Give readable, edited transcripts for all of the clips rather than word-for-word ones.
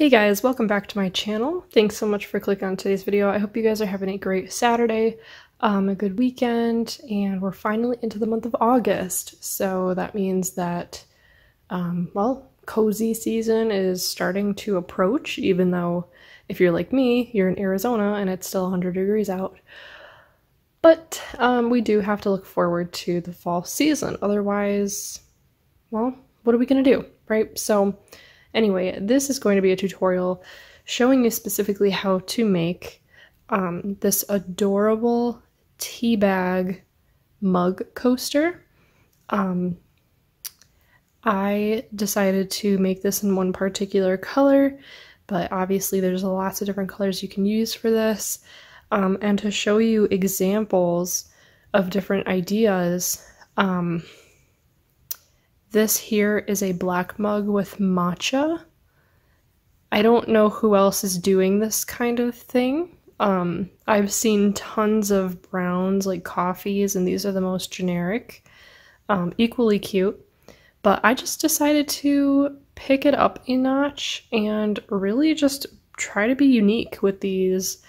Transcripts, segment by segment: Hey guys, welcome back to my channel. Thanks so much for clicking on today's video. I hope you guys are having a great Saturday, a good weekend, and we're finally into the month of August. So that means that, well, cozy season is starting to approach, even though if you're like me, you're in Arizona and it's still 100 degrees out. But we do have to look forward to the fall season. Otherwise, well, what are we gonna do, right? So anyway, this is going to be a tutorial showing you specifically how to make this adorable tea bag mug coaster. I decided to make this in one particular color, but obviously there's lots of different colors you can use for this. And to show you examples of different ideas, this here is a black mug with matcha. I don't know who else is doing this kind of thing. I've seen tons of browns like coffees, and these are the most generic, equally cute. But I just decided to pick it up a notch and really just try to be unique with these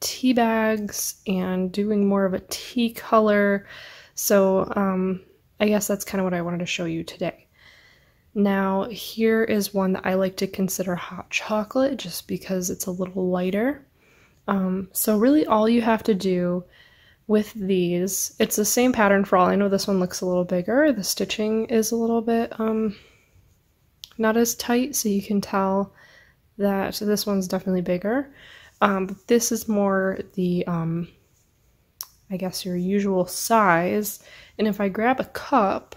tea bags and doing more of a tea color. So I guess that's kind of what I wanted to show you today. Now, here is one that I like to consider hot chocolate just because it's a little lighter. So really all you have to do with these, it's the same pattern for all. I know this one looks a little bigger. The stitching is a little bit not as tight, so you can tell that this one's definitely bigger. But this is more the, I guess, your usual size. And if I grab a cup,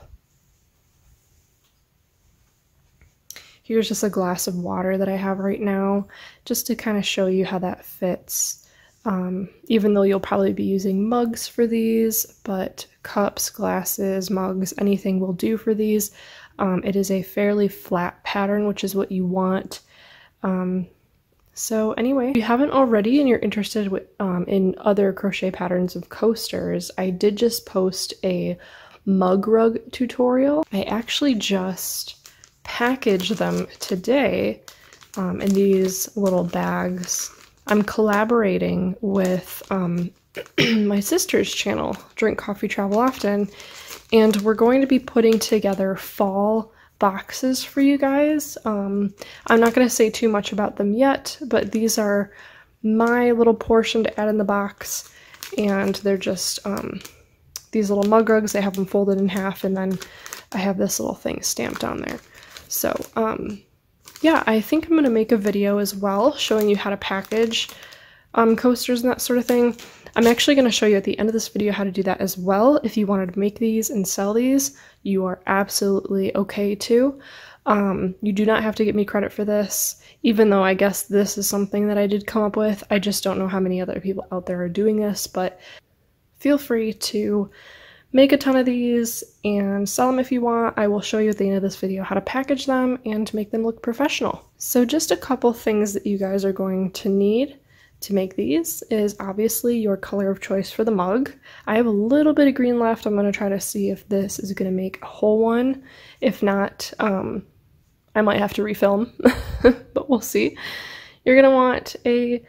here's just a glass of water that I have right now, just to kind of show you how that fits. Even though you'll probably be using mugs for these, but cups, glasses, mugs, anything will do for these. It is a fairly flat pattern, which is what you want. So anyway, if you haven't already and you're interested in other crochet patterns of coasters, I did just post a mug rug tutorial. I actually just packaged them today in these little bags. I'm collaborating with my sister's channel, Drink Coffee Travel Often, and we're going to be putting together fall boxes for you guys. I'm not going to say too much about them yet, but these are my little portion to add in the box, and they're just these little mug rugs. I have them folded in half, and then I have this little thing stamped on there. So yeah, I think I'm going to make a video as well showing you how to package coasters and that sort of thing. I'm actually going to show you at the end of this video how to do that as well. If you wanted to make these and sell these, you are absolutely okay too. You do not have to give me credit for this, even though I guess this is something that I did come up with. I just don't know how many other people out there are doing this, but feel free to make a ton of these and sell them if you want. I will show you at the end of this video how to package them and to make them look professional. So just a couple things that you guys are going to need to make these is obviously your color of choice for the mug. I have a little bit of green left. I'm going to try to see if this is going to make a whole one. If not, I might have to refilm, but we'll see. You're going to want a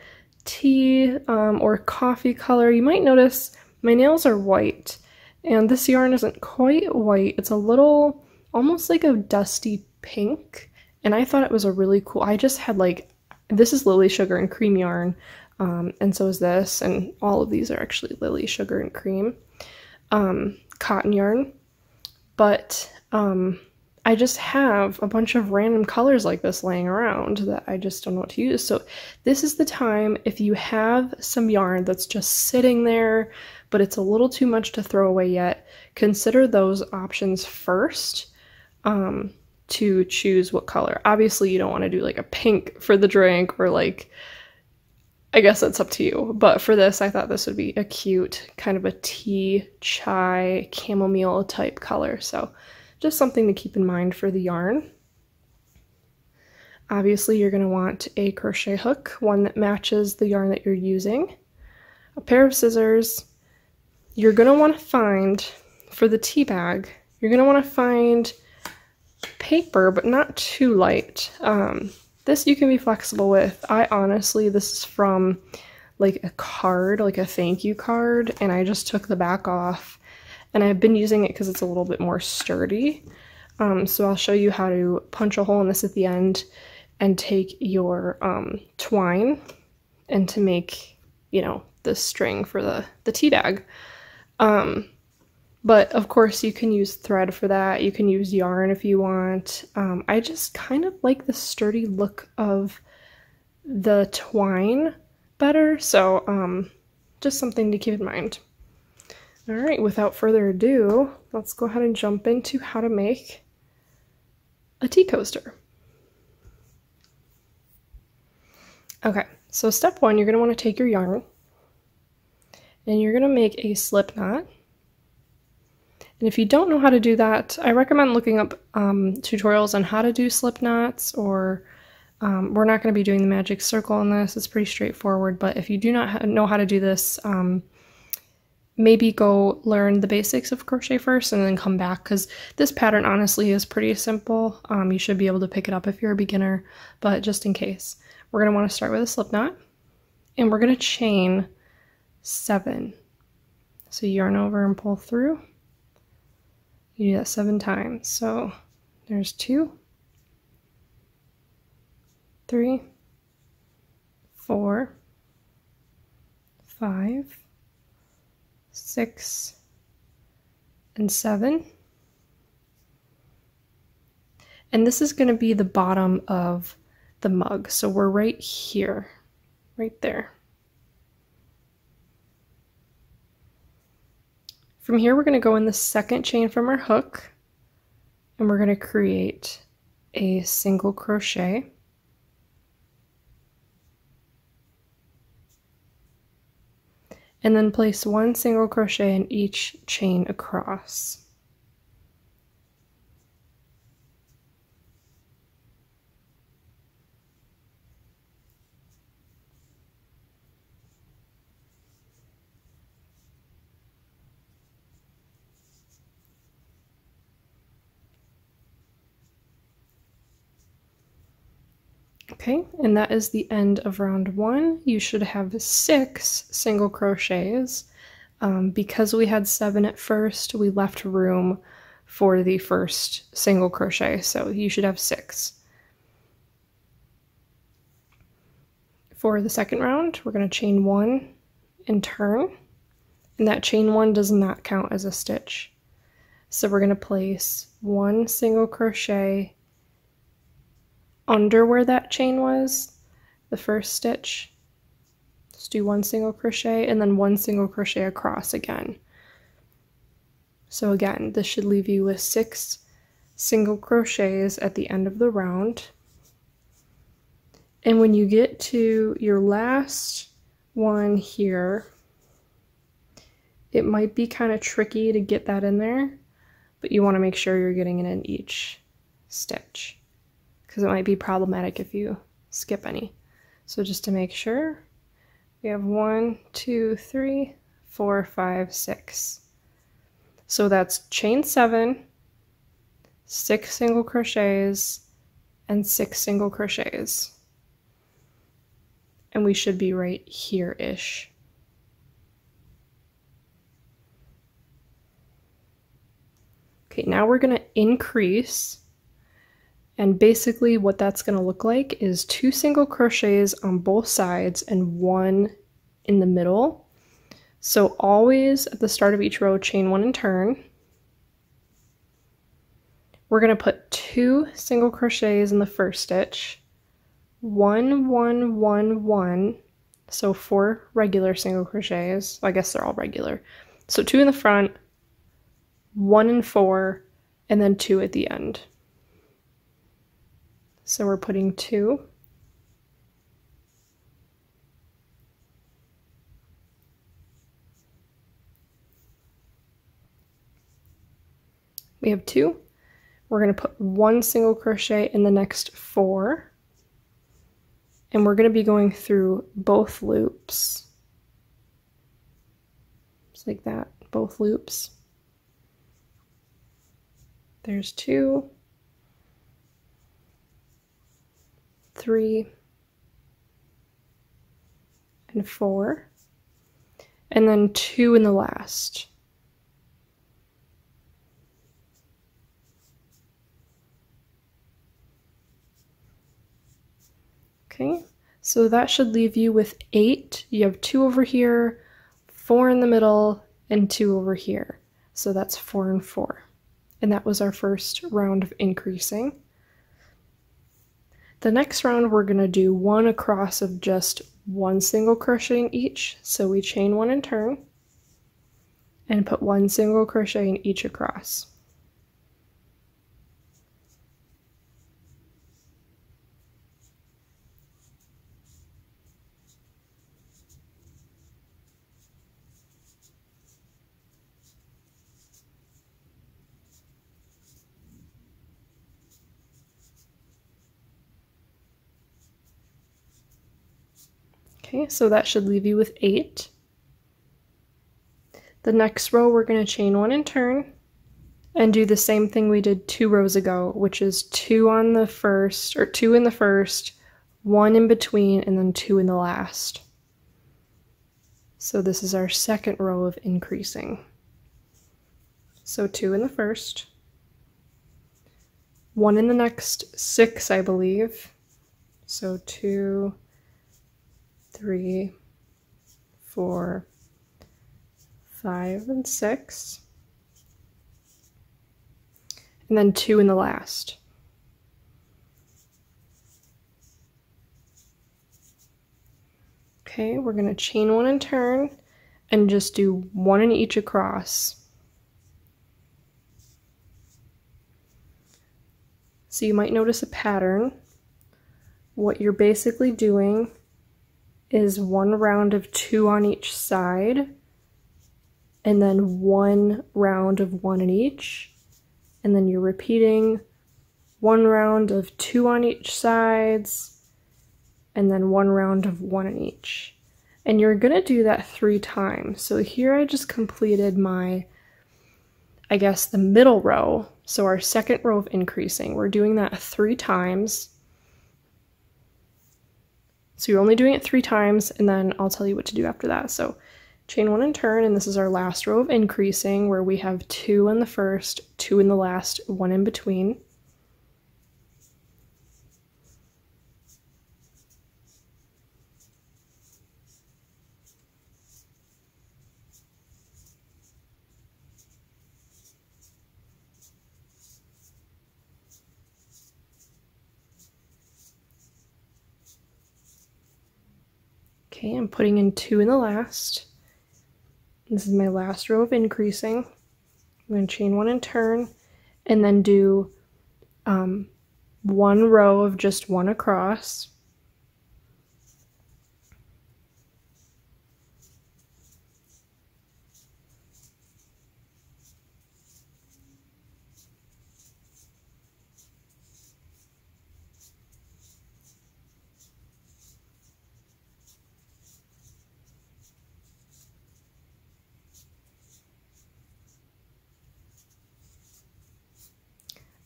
tea or coffee color. You might notice my nails are white, and this yarn isn't quite white. It's a little, almost like a dusty pink, and I thought it was a really cool, I just had like, this is Lily Sugar and Cream yarn, and so is this, and all of these are actually Lily Sugar and Cream cotton yarn. But I just have a bunch of random colors like this laying around that I just don't know what to use. So this is the time, if you have some yarn that's just sitting there, but it's a little too much to throw away yet, consider those options first. To choose what color. Obviously you don't want to do like a pink for the drink, or like, I guess that's up to you, but for this I thought this would be a cute kind of a tea, chai, chamomile type color, so just something to keep in mind for the yarn. Obviously you're going to want a crochet hook, one that matches the yarn that you're using, a pair of scissors. You're going to want to find, for the tea bag, you're going to want to find paper, but not too light. This you can be flexible with. This is from like a card, like a thank you card, and I just took the back off, and I've been using it because it's a little bit more sturdy. So I'll show you how to punch a hole in this at the end and take your twine and to make, you know, the string for the tea bag. But of course you can use thread for that. You can use yarn if you want. I just kind of like the sturdy look of the twine better. So just something to keep in mind. All right, without further ado, let's go ahead and jump into how to make a tea coaster. Okay, so step one, you're gonna wanna take your yarn and you're gonna make a slip knot. And if you don't know how to do that, I recommend looking up tutorials on how to do slip knots, or we're not going to be doing the magic circle in this. It's pretty straightforward, but if you do not know how to do this, maybe go learn the basics of crochet first and then come back, because this pattern honestly is pretty simple. You should be able to pick it up if you're a beginner, but just in case. We're going to want to start with a slip knot, and we're going to chain 7. So yarn over and pull through. You do that 7 times. So there's 2, 3, 4, 5, 6, and 7. And this is going to be the bottom of the mug. So we're right here, right there. From here, we're going to go in the second chain from our hook, and we're going to create a single crochet. And then place 1 single crochet in each chain across. Okay, and that is the end of round 1. You should have 6 single crochets. Because we had 7 at first, we left room for the first single crochet, so you should have 6. For the second round, we're going to chain 1 and turn, and that chain 1 does not count as a stitch. So we're going to place 1 single crochet under where that chain was, the first stitch. Just do 1 single crochet and then 1 single crochet across again. So again, this should leave you with 6 single crochets at the end of the round. And when you get to your last one here, it might be kind of tricky to get that in there, but you want to make sure you're getting it in each stitch, because it might be problematic if you skip any. So just to make sure, we have 1, 2, 3, 4, 5, 6. So that's chain 7, 6 single crochets, and 6 single crochets. And we should be right here-ish. Okay, now we're gonna increase. And basically what that's going to look like is 2 single crochets on both sides and 1 in the middle. So always at the start of each row, chain 1 and turn. We're going to put 2 single crochets in the first stitch. 1, 1, 1, 1. So 4 regular single crochets. Well, I guess they're all regular. So 2 in the front, 1 and 4, and then 2 at the end. So we're putting 2. We have 2. We're going to put 1 single crochet in the next 4. And we're going to be going through both loops. Just like that, both loops. There's 2. 3, and 4, and then 2 in the last. Okay, so that should leave you with 8. You have 2 over here, 4 in the middle, and 2 over here. So that's 4 and 4. And that was our first round of increasing. The next round, we're going to do one across of just one single crochet in each. So we chain one and turn and put one single crochet in each across. Okay, so that should leave you with 8. The next row, we're going to chain one and turn and do the same thing we did 2 rows ago, which is 2 in the first, 1 in between, and then 2 in the last. So this is our second row of increasing. So 2 in the first, 1 in the next 6, I believe. So 2, 3, 4, 5, and 6, and then 2 in the last. Okay, we're going to chain one and turn and just do 1 in each across. So you might notice a pattern. What you're basically doing is 1 round of 2 on each side, and then 1 round of 1 in each, and then you're repeating 1 round of 2 on each sides, and then 1 round of 1 in each. And you're gonna do that 3 times. So here I just completed my, I guess, the middle row. So our second row of increasing, we're doing that 3 times. So you're only doing it 3 times, and then I'll tell you what to do after that. So chain one and turn, and this is our last row of increasing, where we have 2 in the first, 2 in the last, 1 in between. Okay, I'm putting in 2 in the last. This is my last row of increasing. I'm going to chain one and turn, and then do 1 row of just 1 across.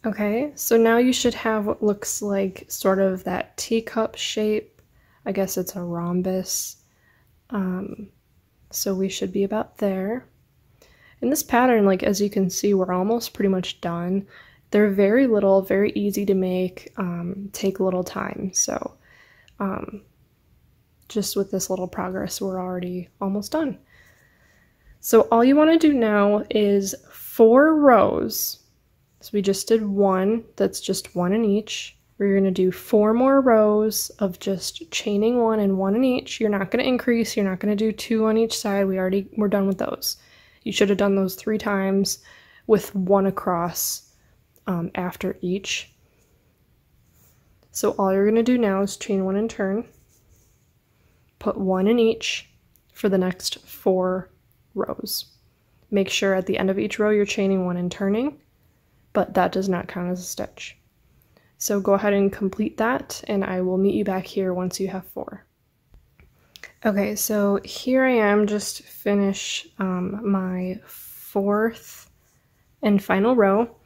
Okay, so now you should have what looks like sort of that teacup shape. I guess it's a rhombus. So we should be about there. And this pattern, like as you can see, we're almost pretty much done. They're very little, very easy to make, take a little time. So just with this little progress, we're already almost done. So all you want to do now is 4 rows. So we just did 1, that's just 1 in each. We're gonna do 4 more rows of just chaining 1 and 1 in each. You're not gonna increase, you're not gonna do 2 on each side. We're done with those. You should have done those 3 times with 1 across after each. So all you're gonna do now is chain 1 and turn, put 1 in each for the next 4 rows. Make sure at the end of each row you're chaining 1 and turning, but that does not count as a stitch. So go ahead and complete that, and I will meet you back here once you have 4. Okay, so here I am, just finish my 4th and final row.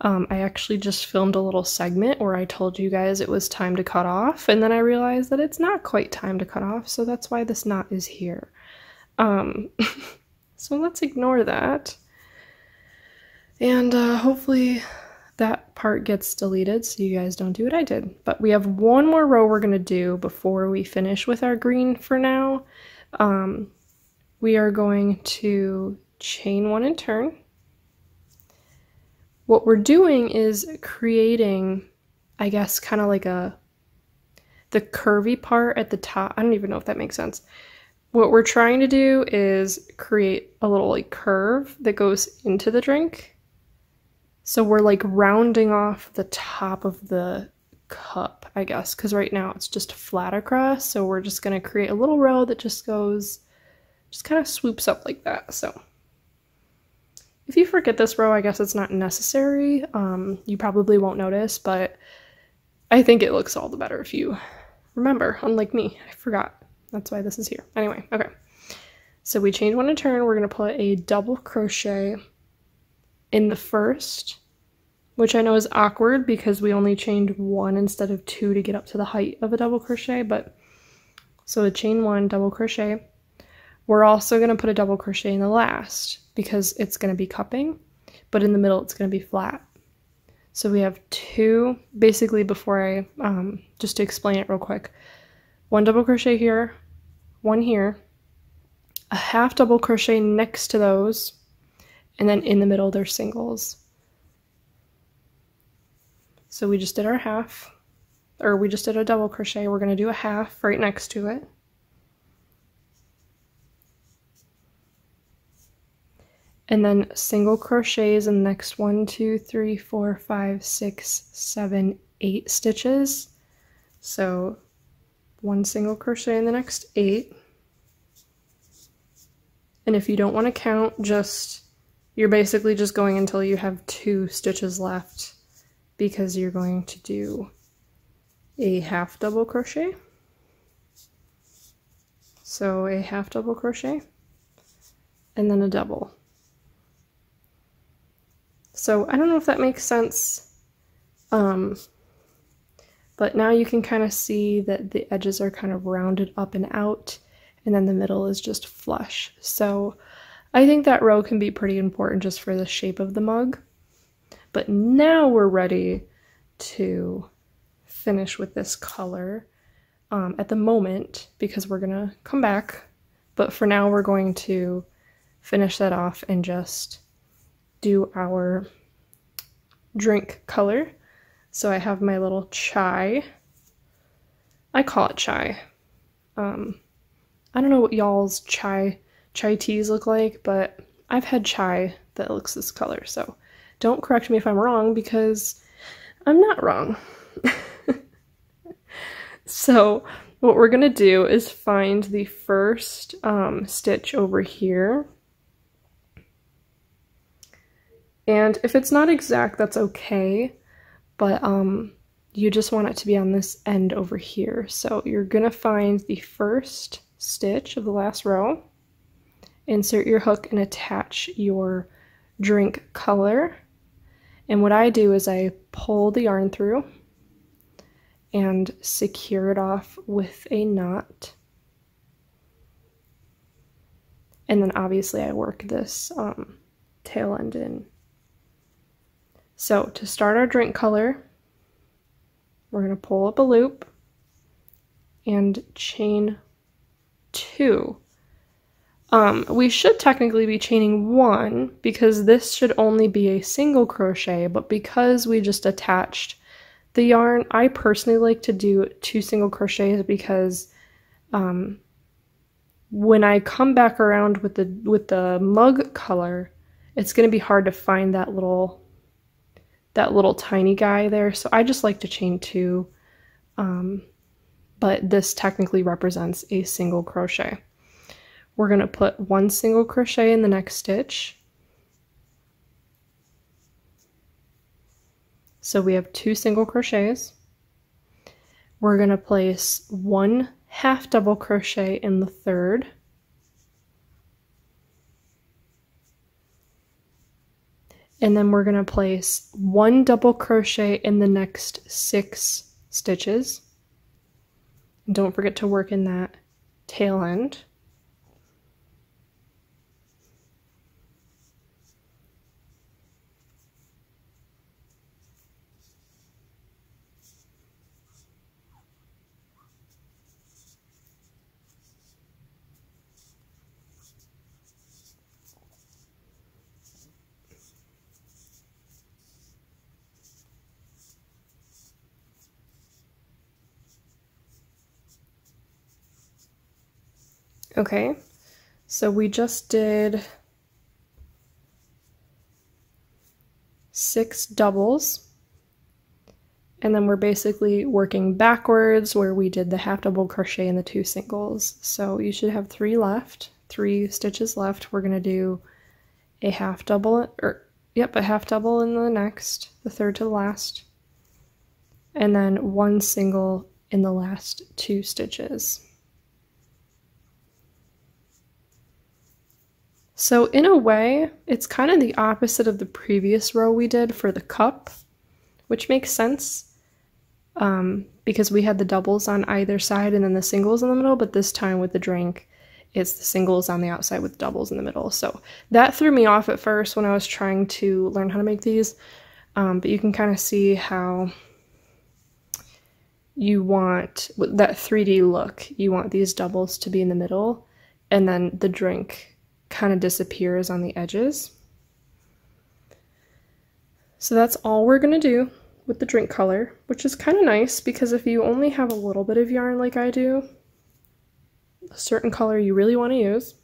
I actually just filmed a little segment where I told you guys it was time to cut off, and then I realized that it's not quite time to cut off, so that's why this knot is here. So let's ignore that. And hopefully that part gets deleted so you guys don't do what I did. But we have one more row we're going to do before we finish with our green for now. We are going to chain one and turn. What we're doing is creating, I guess, kind of like the curvy part at the top. I don't even know if that makes sense. What we're trying to do is create a little like curve that goes into the drink. So we're like rounding off the top of the cup, I guess, because right now it's just flat across. So we're just going to create a little row that just goes, just kind of swoops up like that. So if you forget this row, I guess it's not necessary. You probably won't notice, but I think it looks all the better if you remember, unlike me. I forgot. That's why this is here. Anyway, okay. So we chain one and turn. We're going to put a double crochet in the first, which I know is awkward because we only chained one instead of two to get up to the height of a double crochet, but so a chain one, double crochet. We're also going to put a double crochet in the last, because it's going to be cupping, but in the middle it's going to be flat. So we have two, basically before I, just to explain it real quick, one double crochet here, one here, a half double crochet next to those, and then in the middle they're singles. So we just did our half, or we just did a double crochet, we're going to do a half right next to it. And then single crochets in the next 1, 2, 3, 4, 5, 6, 7, 8 stitches. So one single crochet in the next 8. And if you don't want to count, just, you're basically just going until you have 2 stitches left, because you're going to do a half double crochet. So a half double crochet and then a double. So I don't know if that makes sense, but now you can kind of see that the edges are kind of rounded up and out, and then the middle is just flush. So I think that row can be pretty important just for the shape of the mug. But now we're ready to finish with this color at the moment, because we're gonna come back. But for now we're going to finish that off and just do our drink color. So I have my little chai. I call it chai. I don't know what y'all's chai teas look like, but I've had chai that looks this color, so don't correct me if I'm wrong, because I'm not wrong. So what we're gonna do is find the first stitch over here. And if it's not exact, that's okay, but you just want it to be on this end over here. So you're gonna find the first stitch of the last row, insert your hook, and attach your drink color. And what I do is I pull the yarn through and secure it off with a knot. And then obviously I work this tail end in. So to start our drink color, we're going to pull up a loop and chain 2. We should technically be chaining 1, because this should only be a single crochet, but because we just attached the yarn, I personally like to do 2 single crochets, because when I come back around with the mug color, it's going to be hard to find that little tiny guy there. So I just like to chain 2, but this technically represents a single crochet. We're going to put 1 single crochet in the next stitch. So we have 2 single crochets. We're going to place 1 half double crochet in the third. and then we're going to place one double crochet in the next 6 stitches. And don't forget to work in that tail end. Okay, so we just did 6 doubles, and then we're basically working backwards where we did the half double crochet and the 2 singles. So you should have 3 left, 3 stitches left. We're gonna do a half double, a half double in the next, the third to the last, and then 1 single in the last 2 stitches. So in a way, it's kind of the opposite of the previous row we did for the cup, which makes sense because we had the doubles on either side and then the singles in the middle, but this time with the drink, it's the singles on the outside with doubles in the middle. So that threw me off at first when I was trying to learn how to make these, but you can kind of see how you want that 3D look. You want these doubles to be in the middle and then the drink kind of disappears on the edges. So that's all we're gonna do with the drink color, which is kind of nice because if you only have a little bit of yarn like I do, a certain color you really want to use,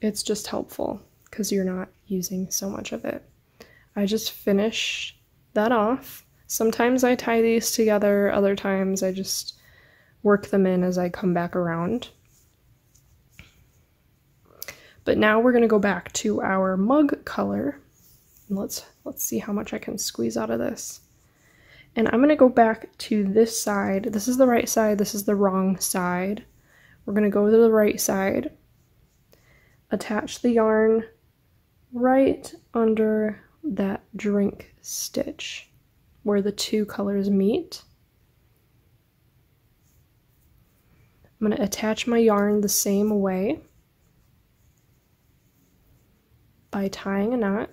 it's just helpful because you're not using so much of it. I just finish that off. Sometimes I tie these together, other times I just work them in as I come back around. But now we're gonna go back to our mug color. And let's see how much I can squeeze out of this. And I'm gonna go back to this side. This is the right side, this is the wrong side. We're gonna go to the right side, attach the yarn right under that drink stitch where the 2 colors meet. I'm gonna attach my yarn the same way by tying a knot.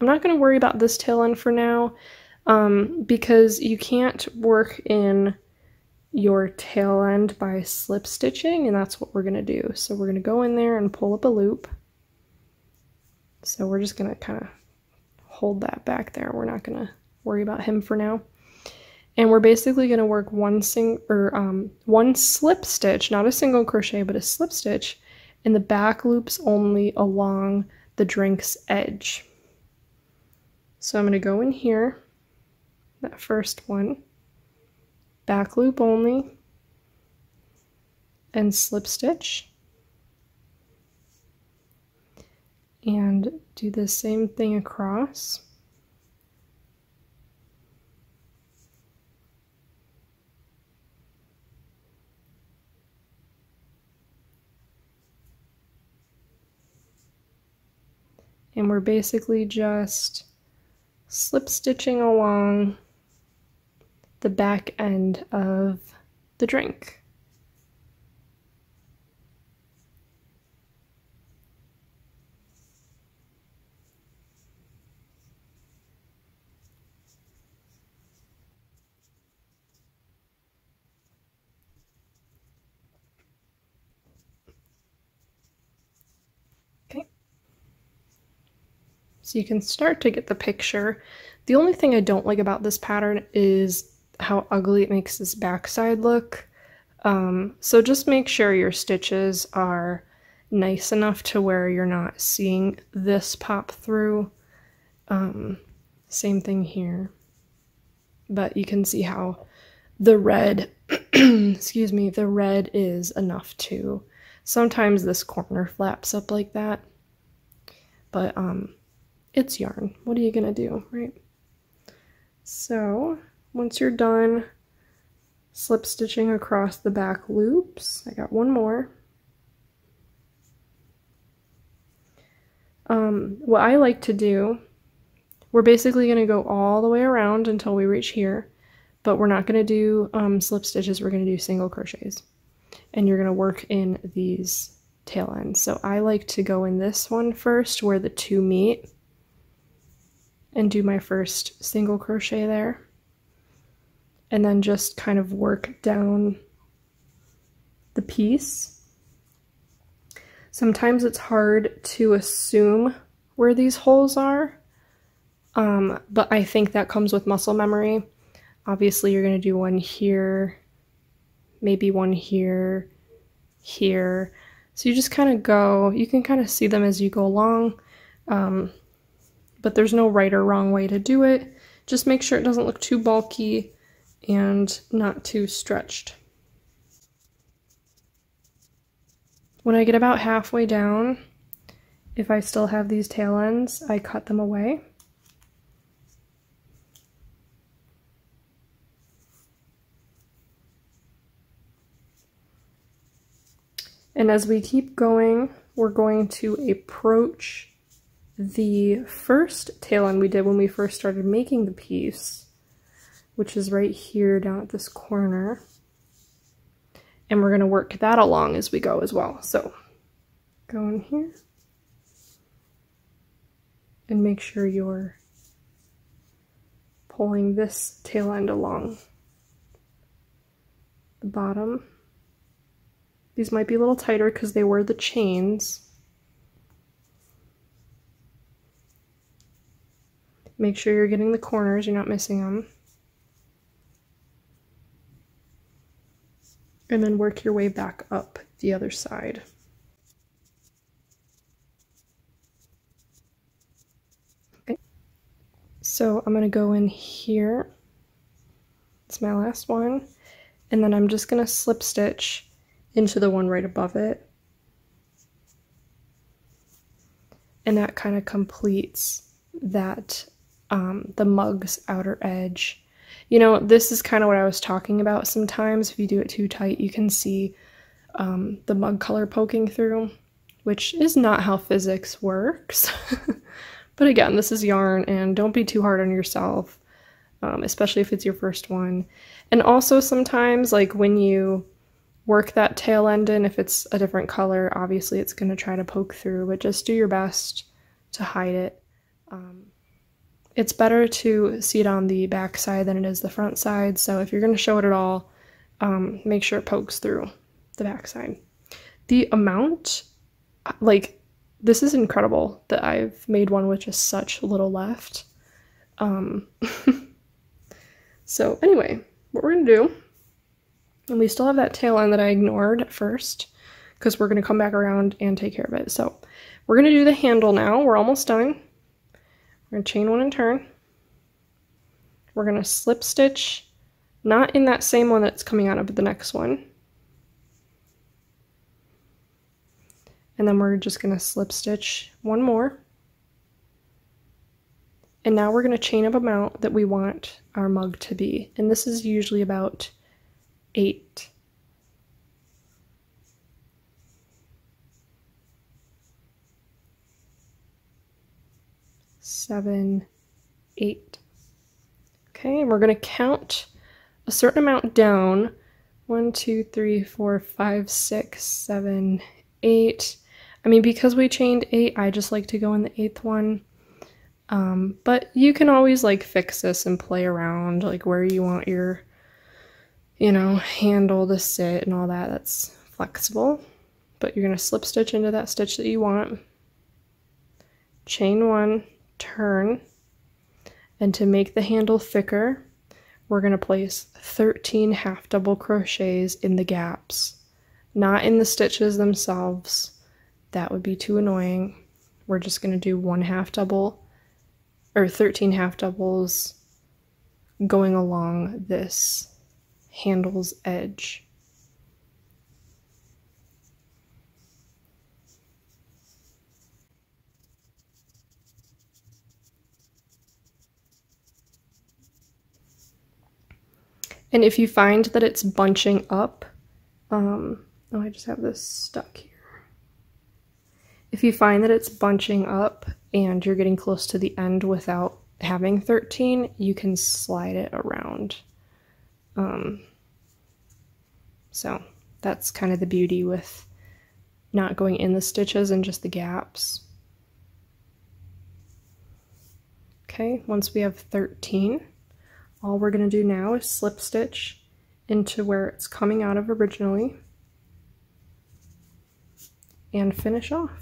I'm not going to worry about this tail end for now because you can't work in your tail end by slip stitching, and that's what we're going to do. So we're going to go in there and pull up a loop. So we're just going to kind of hold that back there. We're not going to worry about him for now. And we're basically going to work one slip stitch, not a single crochet, but a slip stitch, and the back loops only along the drink's edge. So I'm going to go in here, that first one, back loop only, and slip stitch. And do the same thing across. And we're basically just slip stitching along the back end of the drink. So you can start to get the picture. The only thing I don't like about this pattern is how ugly it makes this backside look. So just make sure your stitches are nice enough to where you're not seeing this pop through. Same thing here. But you can see how the red, excuse me, the red is enough to. Sometimes this corner flaps up like that, but it's yarn. What are you gonna do, right? So once you're done slip stitching across the back loops, I got one more. What I like to do, we're basically going to go all the way around until we reach here, but we're not going to do slip stitches, we're going to do single crochets. And you're going to work in these tail ends. So I like to go in this one first where the two meet and do my first single crochet there. And then just kind of work down the piece. Sometimes it's hard to assume where these holes are, but I think that comes with muscle memory. Obviously you're going to do one here, maybe one here, here. So you just kind of go, you can kind of see them as you go along, but there's no right or wrong way to do it. Just make sure it doesn't look too bulky and not too stretched. When I get about halfway down, if I still have these tail ends, I cut them away. And as we keep going, we're going to approach the first tail end we did when we first started making the piece, which is right here down at this corner. And we're going to work that along as we go as well. So go in here and make sure you're pulling this tail end along the bottom. These might be a little tighter because they were the chains. Make sure you're getting the corners, you're not missing them. And then work your way back up the other side. Okay. So I'm going to go in here. It's my last one. And then I'm just going to slip stitch into the one right above it. And that kind of completes that, the mug's outer edge. You know, this is kind of what I was talking about sometimes. If you do it too tight, you can see the mug color poking through, which is not how physics works. But again, this is yarn, and don't be too hard on yourself, especially if it's your first one. And also sometimes, like when you work that tail end in, if it's a different color, obviously it's going to try to poke through, but just do your best to hide it. It's better to see it on the back side than it is the front side, so if you're going to show it at all, make sure it pokes through the back side. The amount, like, this is incredible that I've made one with just such little left. So anyway, what we're going to do, and we still have that tail end that I ignored at first, because we're going to come back around and take care of it. So we're going to do the handle now. We're almost done. We're going to chain one and turn. We're going to slip stitch, not in that same one that's coming out of, but the next one. And then we're just going to slip stitch one more. And now we're going to chain up an amount that we want our mug to be. And this is usually about 8. Seven, 8. Okay, and we're going to count a certain amount down. 1, 2, 3, 4, 5, 6, 7, 8. I mean, because we chained 8, I just like to go in the 8th one. But you can always like fix this and play around, like where you want your, you know, handle to sit and all that. That's flexible. But you're going to slip stitch into that stitch that you want. Chain one, turn, and to make the handle thicker, we're going to place 13 half double crochets in the gaps, not in the stitches themselves. That would be too annoying. We're just going to do 1 half double or 13 half doubles going along this handle's edge. And if you find that it's bunching up, oh, I just have this stuck here. If you find that it's bunching up and you're getting close to the end without having 13, you can slide it around. So that's kind of the beauty with not going in the stitches and just the gaps. Okay, once we have 13, all we're going to do now is slip stitch into where it's coming out of originally and finish off.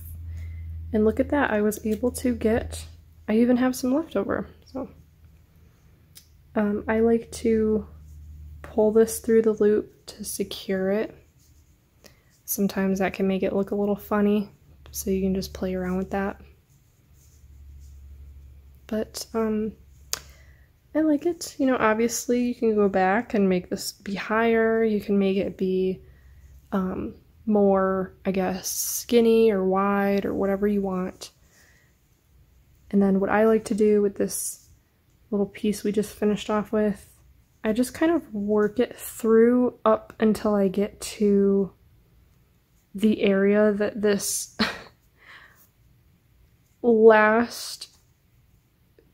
And look at that, I was able to get, I even have some left over. So I like to pull this through the loop to secure it. Sometimes that can make it look a little funny, so you can just play around with that. But I like it. You know, obviously you can go back and make this be higher. You can make it be more, I guess, skinny or wide or whatever you want. And then what I like to do with this little piece we just finished off with, I just kind of work it through up until I get to the area that this last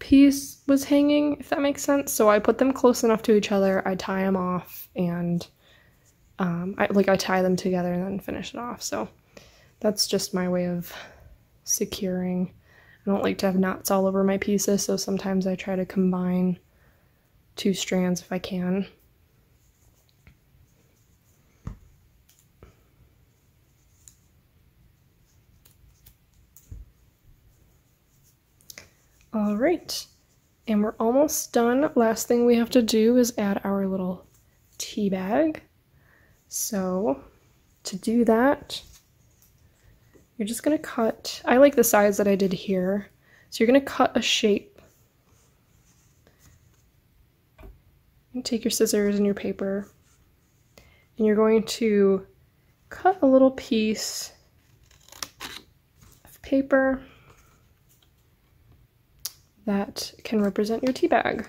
piece was hanging, if that makes sense. So I put them close enough to each other, I tie them off, and I tie them together and then finish it off. So that's just my way of securing. I don't like to have knots all over my pieces, so sometimes I try to combine two strands if I can. All right, and we're almost done. Last thing we have to do is add our little tea bag. So to do that, you're just gonna cut, I like the size that I did here, so you're gonna cut a shape and take your scissors and your paper, and you're going to cut a little piece of paper that can represent your tea bag.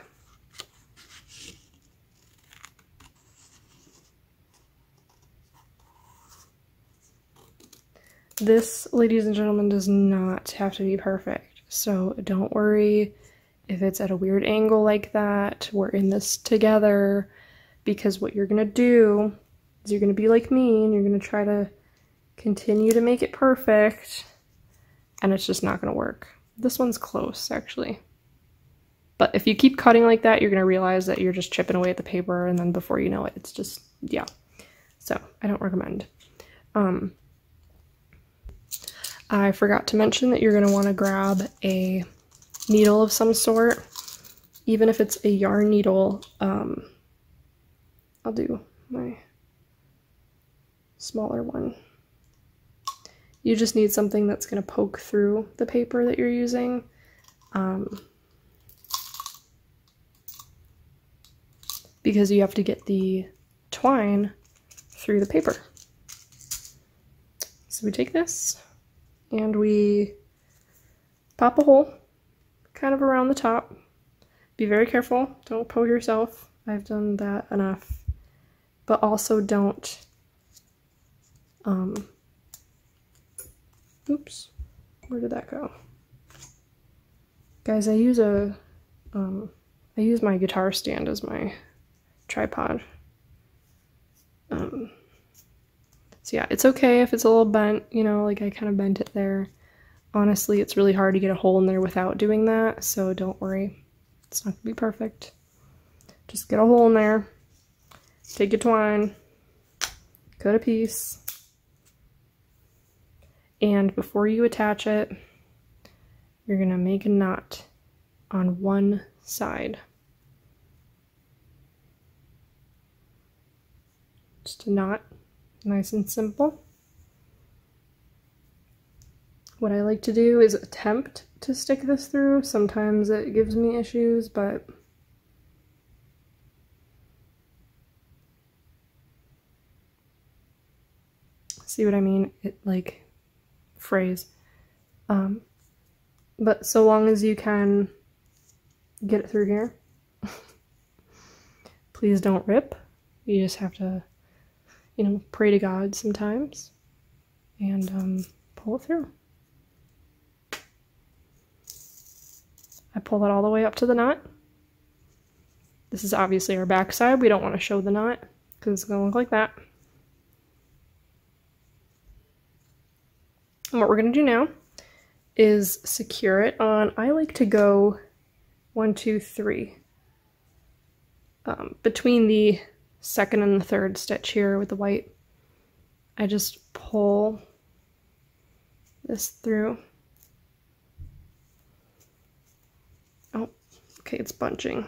This, ladies and gentlemen, does not have to be perfect, so don't worry if it's at a weird angle like that. We're in this together, because what you're going to do is you're going to be like me, and you're going to try to continue to make it perfect, and it's just not going to work. This one's close, actually. But if you keep cutting like that, you're going to realize that you're just chipping away at the paper, and then before you know it, it's just, yeah. So, I don't recommend. I forgot to mention that you're going to want to grab a needle of some sort, even if it's a yarn needle. I'll do my smaller one. You just need something that's going to poke through the paper that you're using. Because you have to get the twine through the paper. So we take this, and we pop a hole kind of around the top. Be very careful, don't poke yourself. I've done that enough. But also don't, oops, where did that go? Guys, I use a, I use my guitar stand as my tripod. So yeah, it's okay if it's a little bent, you know, like I kind of bent it there. Honestly, it's really hard to get a hole in there without doing that, so don't worry. It's not going to be perfect. Just get a hole in there, take your twine, cut a piece, and before you attach it, you're going to make a knot on one side. Just a knot. Nice and simple. What I like to do is attempt to stick this through. Sometimes it gives me issues, but see what I mean? It like frays. But so long as you can get it through here, please don't rip. You just have to, you know, pray to God sometimes and pull it through. I pull it all the way up to the knot. This is obviously our back side. We don't want to show the knot because it's going to look like that. And what we're going to do now is secure it on, I like to go 1, 2, 3. Between the second and the third stitch here with the white, I just pull this through. Oh, okay, it's bunching.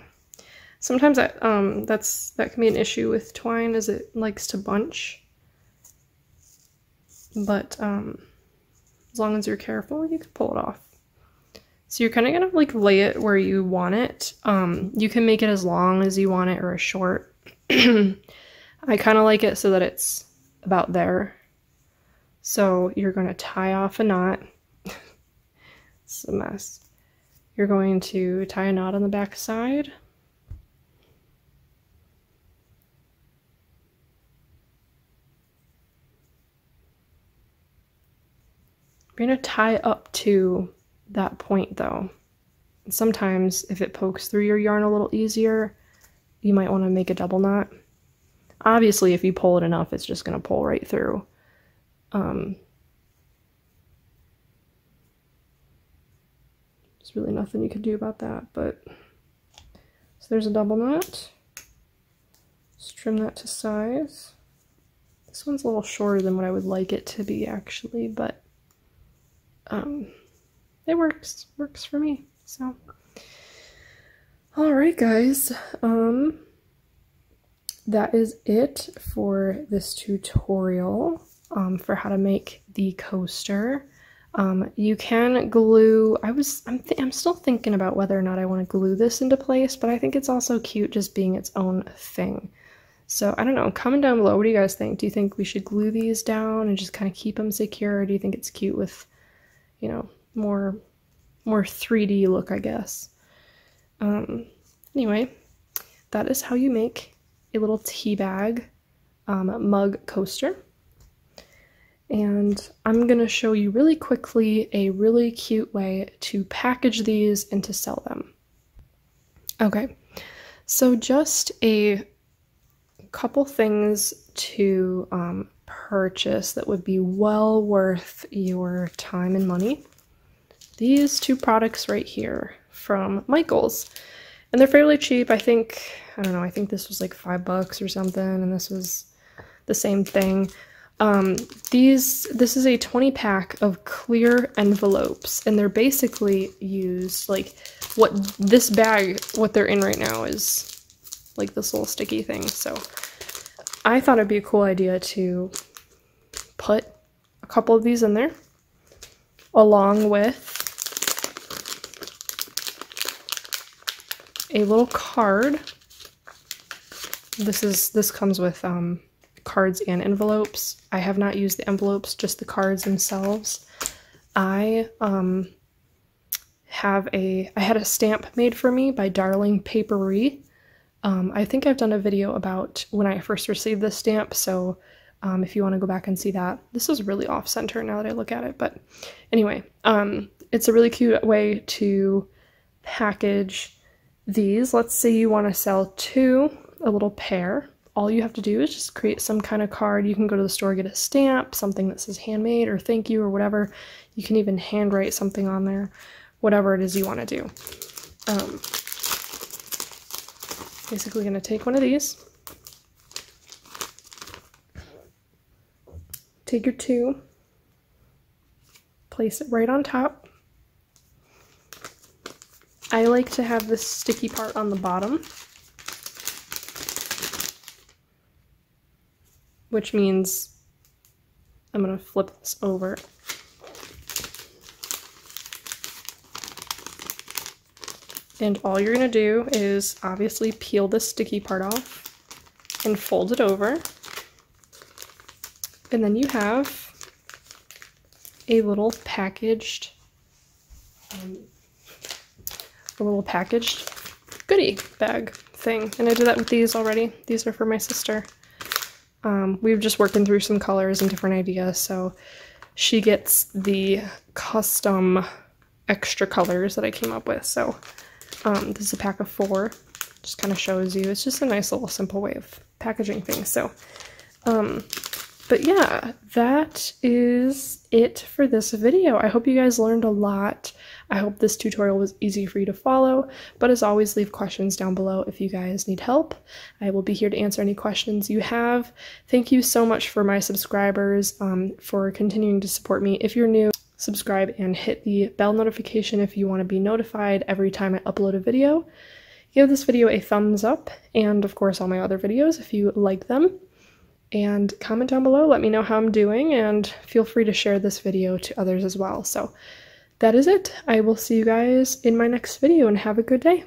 Sometimes that can be an issue with twine, as it likes to bunch. But as long as you're careful, you can pull it off. So you're kind of gonna like lay it where you want it. You can make it as long as you want it or as short. I kind of like it so that it's about there. So you're gonna tie off a knot. It's a mess. You're going to tie a knot on the back side. You're gonna tie up to that point though. And sometimes if it pokes through your yarn a little easier, you might want to make a double knot. Obviously if you pull it enough, it's just going to pull right through. There's really nothing you can do about that, but so there's a double knot. Just trim that to size. This one's a little shorter than what I would like it to be actually, but it works for me. So, all right guys, that is it for this tutorial for how to make the coaster. You can glue, I'm still thinking about whether or not I want to glue this into place, but I think it's also cute just being its own thing. So I don't know, comment down below, what do you guys think? Do you think we should glue these down and just kind of keep them secure, or do you think it's cute with, you know, more 3D look, I guess. Anyway, that is how you make a little tea bag mug coaster. And I'm gonna show you really quickly a really cute way to package these and to sell them. Okay, so just a couple things to purchase that would be well worth your time and money. These two products right here from Michaels, and they're fairly cheap. I think, I don't know, I think this was like $5 or something, and this was the same thing. This is a 20 pack of clear envelopes, and they're basically used like what this bag, what they're in right now is like this little sticky thing. So I thought it'd be a cool idea to put a couple of these in there along with a little card. This comes with cards and envelopes. I have not used the envelopes, just the cards themselves. I had a stamp made for me by Darling Papery. I think I've done a video about when I first received this stamp, so if you want to go back and see that. This is really off-center now that I look at it, but anyway, it's a really cute way to package these. Let's say you want to sell two, a little pair. All you have to do is just create some kind of card. You can go to the store, get a stamp, something that says handmade or thank you or whatever. You can even handwrite something on there, whatever it is you want to do. Basically going to take one of these. Take your two, place it right on top. I like to have this sticky part on the bottom, which means I'm going to flip this over. And all you're going to do is obviously peel this sticky part off and fold it over. And then you have a little packaged goodie bag thing. And I did that with these already. These are for my sister. We were just working through some colors and different ideas, so she gets the custom extra colors that I came up with. So this is a pack of 4. Just kind of shows you. It's just a nice little simple way of packaging things. So, but yeah, that is it for this video. I hope you guys learned a lot. I hope this tutorial was easy for you to follow, but as always, leave questions down below if you guys need help. I will be here to answer any questions you have. Thank you so much for my subscribers for continuing to support me. If you're new, subscribe and hit the bell notification if you want to be notified every time I upload a video. Give this video a thumbs up, and of course all my other videos if you like them. And comment down below, let me know how I'm doing, and feel free to share this video to others as well. So that is it. I will see you guys in my next video, and have a good day.